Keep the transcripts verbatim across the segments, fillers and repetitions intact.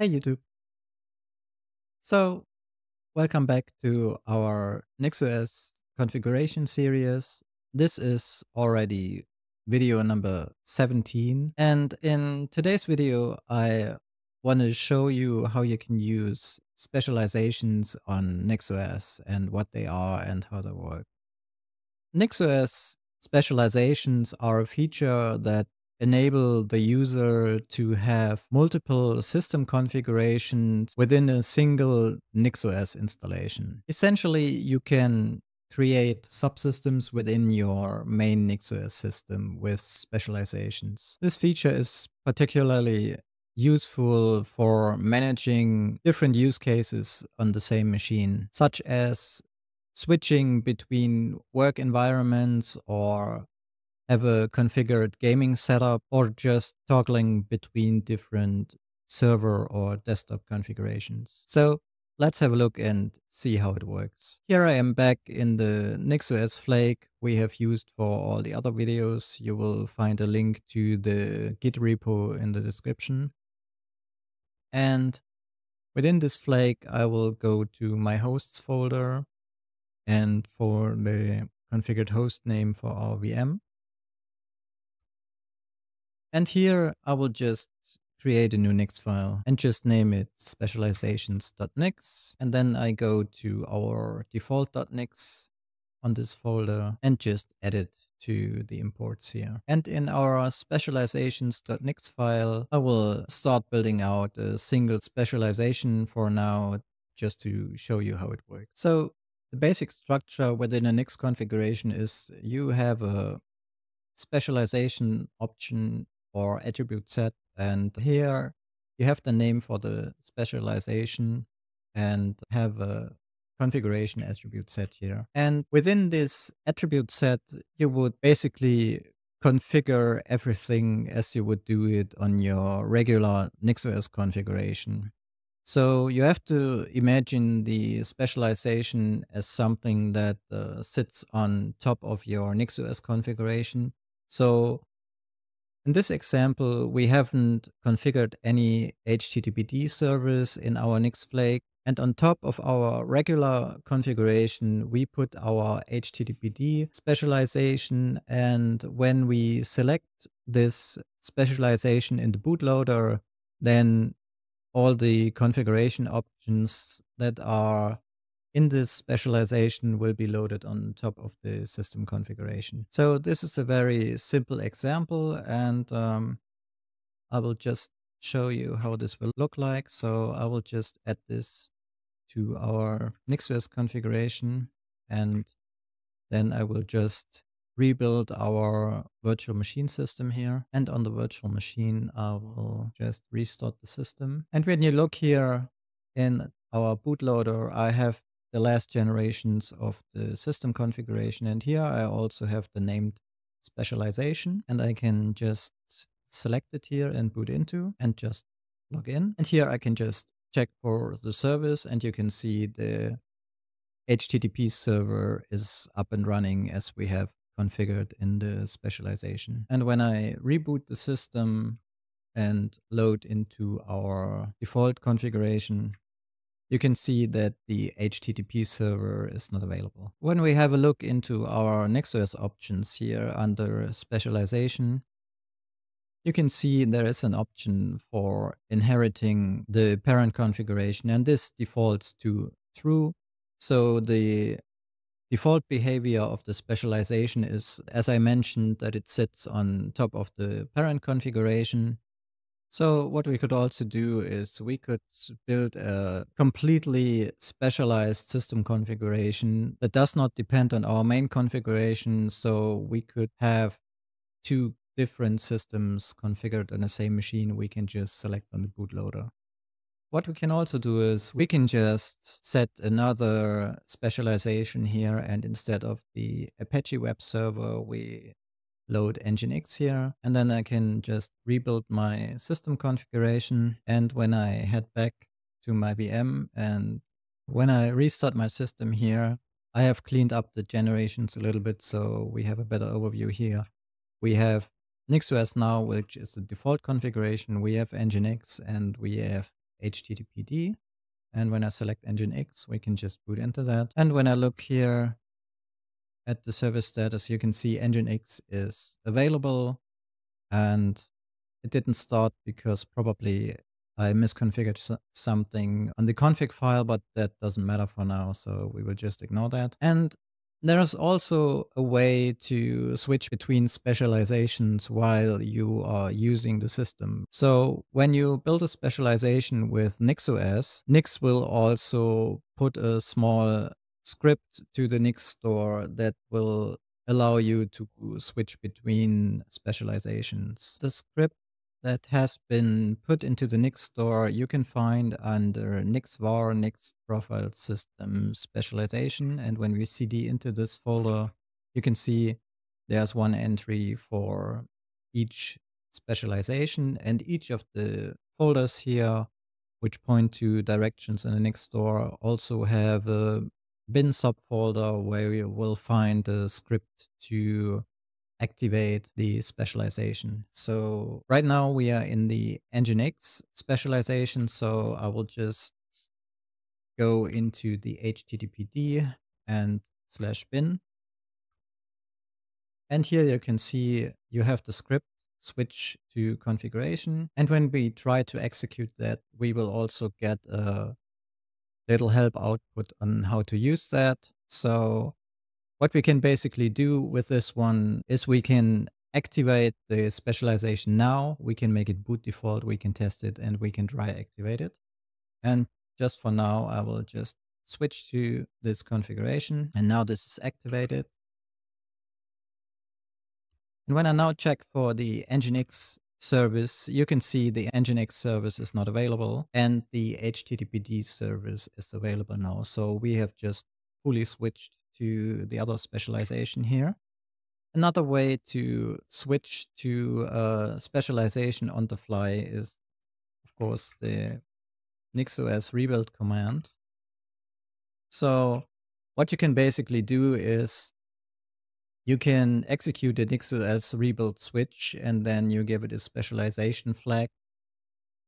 Hey YouTube! So, welcome back to our NixOS configuration series. This is already video number seventeen, and in today's video I want to show you how you can use specializations on NixOS and what they are and how they work. NixOS specializations are a feature that enable the user to have multiple system configurations within a single NixOS installation. Essentially, you can create subsystems within your main NixOS system with specializations. This feature is particularly useful for managing different use cases on the same machine, such as switching between work environments or have a configured gaming setup, or just toggling between different server or desktop configurations. So let's have a look and see how it works. Here I am back in the NixOS flake we have used for all the other videos. You will find a link to the Git repo in the description. And within this flake, I will go to my hosts folder and for the configured host name for our V M. And here I will just create a new Nix file and just name it specializations dot nix. And then I go to our default dot nix on this folder and just add it to the imports here. And in our specializations dot nix file, I will start building out a single specialization for now, just to show you how it works. So the basic structure within a Nix configuration is you have a specialization option or attribute set, and here you have the name for the specialization and have a configuration attribute set here. And within this attribute set, you would basically configure everything as you would do it on your regular NixOS configuration. So you have to imagine the specialization as something that uh, sits on top of your NixOS configuration. So in this example, we haven't configured any H T T P D service in our Nix flake. And on top of our regular configuration, we put our H T T P D specialization. And when we select this specialization in the bootloader, then all the configuration options that are in this specialization will be loaded on top of the system configuration. So this is a very simple example, and um, I will just show you how this will look like. So I will just add this to our NixOS configuration, and then I will just rebuild our virtual machine system here. And on the virtual machine, I will just restart the system. And when you look here in our bootloader, I have the last generations of the system configuration, and here I also have the named specialization, and I can just select it here and boot into and just log in. And here I can just check for the service, and you can see the H T T P server is up and running as we have configured in the specialization. And when I reboot the system and load into our default configuration, you can see that the H T T P server is not available. When we have a look into our NixOS options here under specialization, you can see there is an option for inheriting the parent configuration, and this defaults to true. So the default behavior of the specialization is, as I mentioned, that it sits on top of the parent configuration. So what we could also do is we could build a completely specialized system configuration that does not depend on our main configuration. So we could have two different systems configured on the same machine. We can just select on the bootloader. What we can also do is we can just set another specialization here, and instead of the Apache web server, we load nginx here. And then I can just rebuild my system configuration. And when I head back to my V M and when I restart my system here, I have cleaned up the generations a little bit, so we have a better overview here. We have NixOS now, which is the default configuration. We have nginx, and we have H T T P D. And when I select nginx, we can just boot into that. And when I look here at the service status, you can see nginx is available. And it didn't start because probably I misconfigured something on the config file, but that doesn't matter for now. So we will just ignore that. And there is also a way to switch between specializations while you are using the system. So when you build a specialization with NixOS, Nix will also put a small script to the Nix store that will allow you to switch between specializations. The script that has been put into the Nix store you can find under nixvar nix profile system specialization. And when we cd into this folder, you can see there's one entry for each specialization, and each of the folders here, which point to directions in the Nix store, also have a bin subfolder where you will find the script to activate the specialization. So right now we are in the nginx specialization. So I will just go into the H T T P D and slash bin. And here you can see you have the script switch to configuration. And when we try to execute that, we will also get a little help output on how to use that. So what we can basically do with this one is we can activate the specialization now, we can make it boot default, we can test it, and we can try activate it. And just for now, I will just switch to this configuration. And now this is activated. And when I now check for the nginx service, you can see the nginx service is not available and the H T T P D service is available now. So we have just fully switched to the other specialization here. Another way to switch to uh, specialization on the fly is, of course, the nixos rebuild command. So what you can basically do is you can execute the nixos rebuild switch, and then you give it a specialization flag,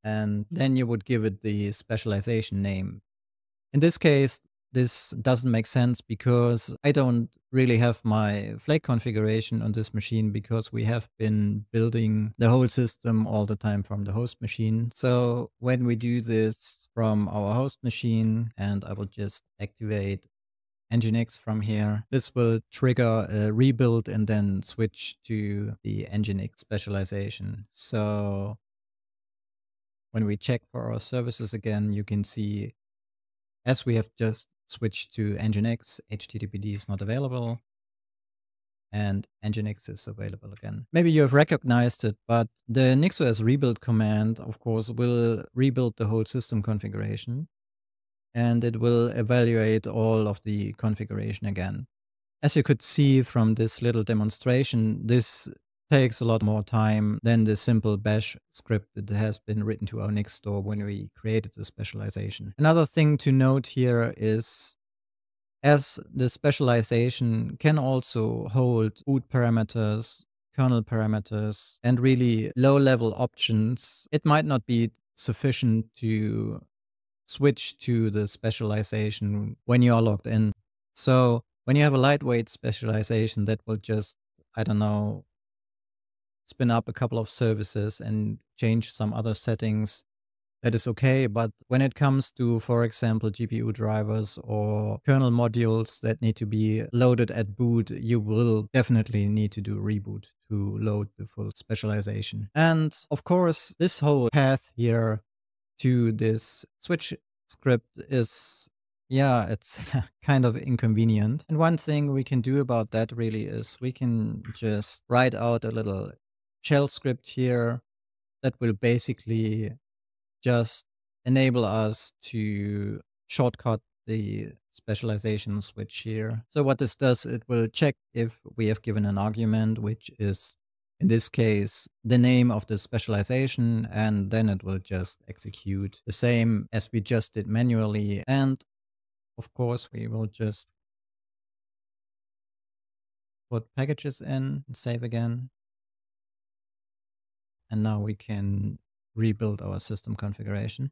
and then you would give it the specialization name. In this case, this doesn't make sense because I don't really have my flake configuration on this machine because we have been building the whole system all the time from the host machine. So when we do this from our host machine, and I will just activate nginx from here, this will trigger a rebuild and then switch to the nginx specialization. So when we check for our services again, you can see as we have just switched to nginx, H T T P D is not available, and nginx is available again. Maybe you have recognized it, but the nixos rebuild command, of course, will rebuild the whole system configuration, and it will evaluate all of the configuration again. As you could see from this little demonstration, this takes a lot more time than the simple bash script that has been written to our Nix store when we created the specialization. Another thing to note here is, as the specialization can also hold boot parameters, kernel parameters, and really low-level options, it might not be sufficient to switch to the specialization when you are logged in. So when you have a lightweight specialization that will just, I don't know, spin up a couple of services and change some other settings, that is okay. But when it comes to, for example, G P U drivers or kernel modules that need to be loaded at boot, you will definitely need to do reboot to load the full specialization. And of course, this whole path here to this switch script is, yeah, it's kind of inconvenient. And one thing we can do about that really is we can just write out a little shell script here that will basically just enable us to shortcut the specialization switch here. So what this does, it will check if we have given an argument, which is in this case the name of the specialization, and then it will just execute the same as we just did manually. And of course, we will just put packages in and save again. And now we can rebuild our system configuration.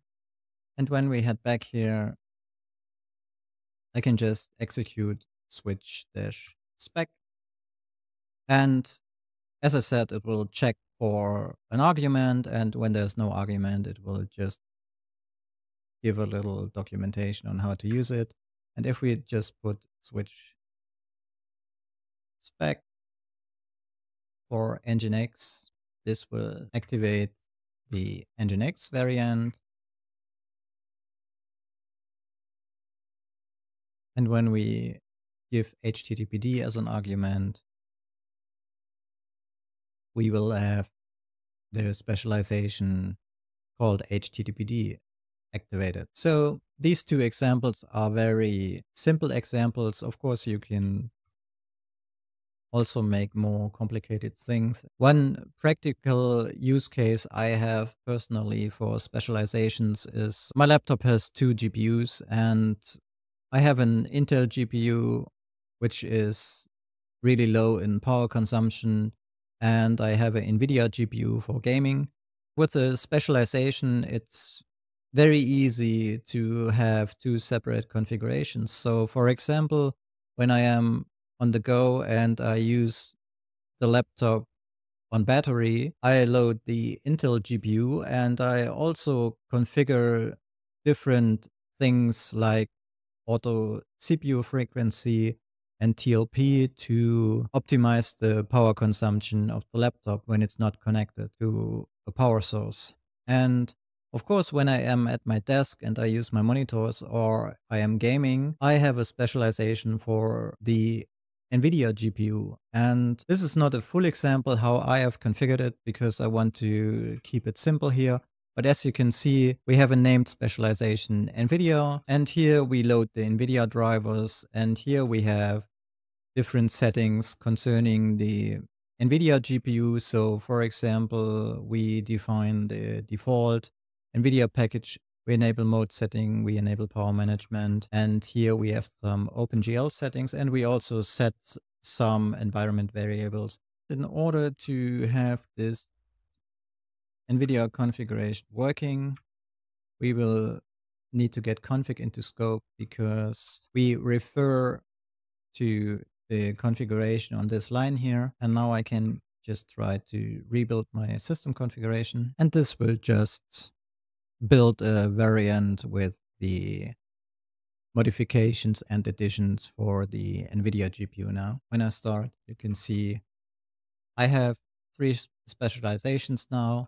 And when we head back here, I can just execute switch dash spec. And as I said, it will check for an argument. And when there's no argument, it will just give a little documentation on how to use it. And if we just put switch spec for nginx, this will activate the nginx variant. And when we give H T T P D as an argument, we will have the specialization called H T T P D activated. So these two examples are very simple examples. Of course, you can also make more complicated things. One practical use case I have personally for specializations is my laptop has two G P Us, and I have an Intel G P U, which is really low in power consumption, and I have an NVIDIA G P U for gaming. With a specialization, it's very easy to have two separate configurations. So for example, when I am on the go and I use the laptop on battery, I load the Intel G P U and I also configure different things like auto C P U frequency and T L P to optimize the power consumption of the laptop when it's not connected to a power source. And of course, when I am at my desk and I use my monitors or I am gaming, I have a specialization for the NVIDIA G P U. And this is not a full example how I have configured it because I want to keep it simple here. But as you can see, we have a named specialization NVIDIA, and here we load the NVIDIA drivers, and here we have different settings concerning the NVIDIA G P U. So for example, we define the default NVIDIA package, we enable mode setting, we enable power management, and here we have some OpenGL settings, and we also set some environment variables. In order to have this NVIDIA configuration working, we will need to get config into scope because we refer to the configuration on this line here. And now I can just try to rebuild my system configuration. And this will just build a variant with the modifications and additions for the NVIDIA G P U now. When I start, you can see I have three specializations now: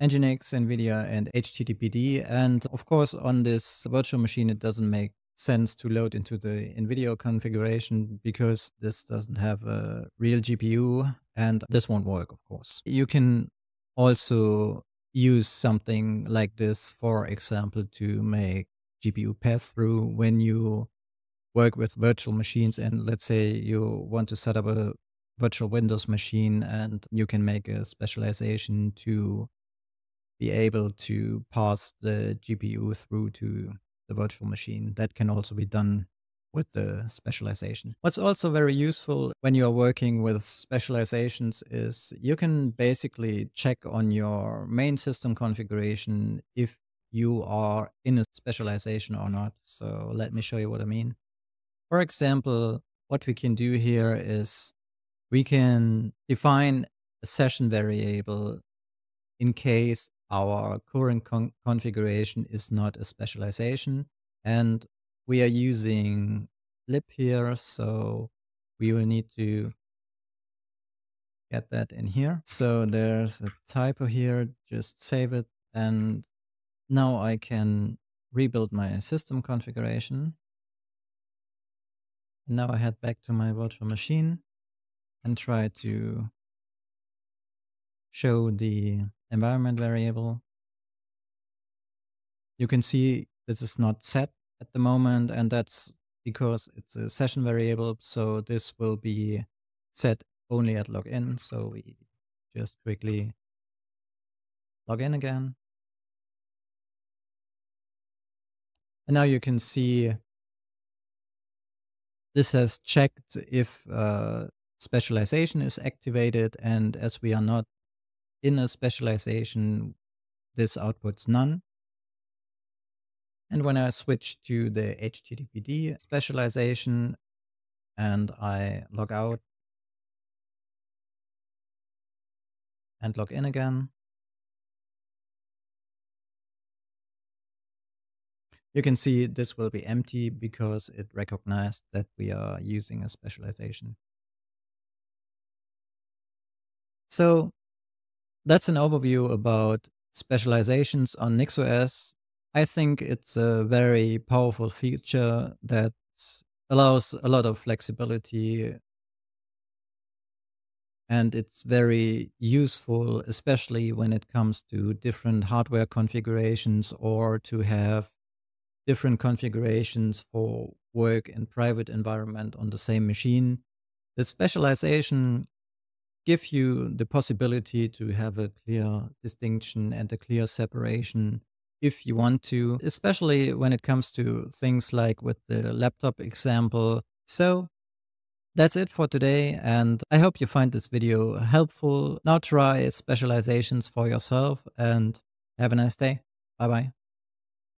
nginx, NVIDIA, and H T T P D. And of course, on this virtual machine, it doesn't make sense to load into the NVIDIA configuration because this doesn't have a real G P U and this won't work, of course. You can also use something like this, for example, to make G P U pass-through when you work with virtual machines. And let's say you want to set up a virtual Windows machine, and you can make a specialization to be able to pass the G P U through to the virtual machine. That can also be done with the specialization. What's also very useful when you're working with specializations is you can basically check on your main system configuration if you are in a specialization or not. So let me show you what I mean. For example, what we can do here is we can define a session variable in case our current con configuration is not a specialization, and we are using lib here, so we will need to get that in here. So there's a typo here, just save it, and now I can rebuild my system configuration. And now I head back to my virtual machine and try to show the environment variable. You can see this is not set at the moment, and that's because it's a session variable, so this will be set only at login. So we just quickly log in again. And now you can see this has checked if uh, specialization is activated, and as we are not in a specialization, this outputs none. And when I switch to the H T T P D specialization and I log out and log in again, you can see this will be empty because it recognized that we are using a specialization. So that's an overview about specializations on NixOS. I think it's a very powerful feature that allows a lot of flexibility, and it's very useful, especially when it comes to different hardware configurations or to have different configurations for work and private environment on the same machine. The specialization gives you the possibility to have a clear distinction and a clear separation if you want to, especially when it comes to things like with the laptop example. So that's it for today, and I hope you find this video helpful. Now try specializations for yourself and have a nice day. Bye bye.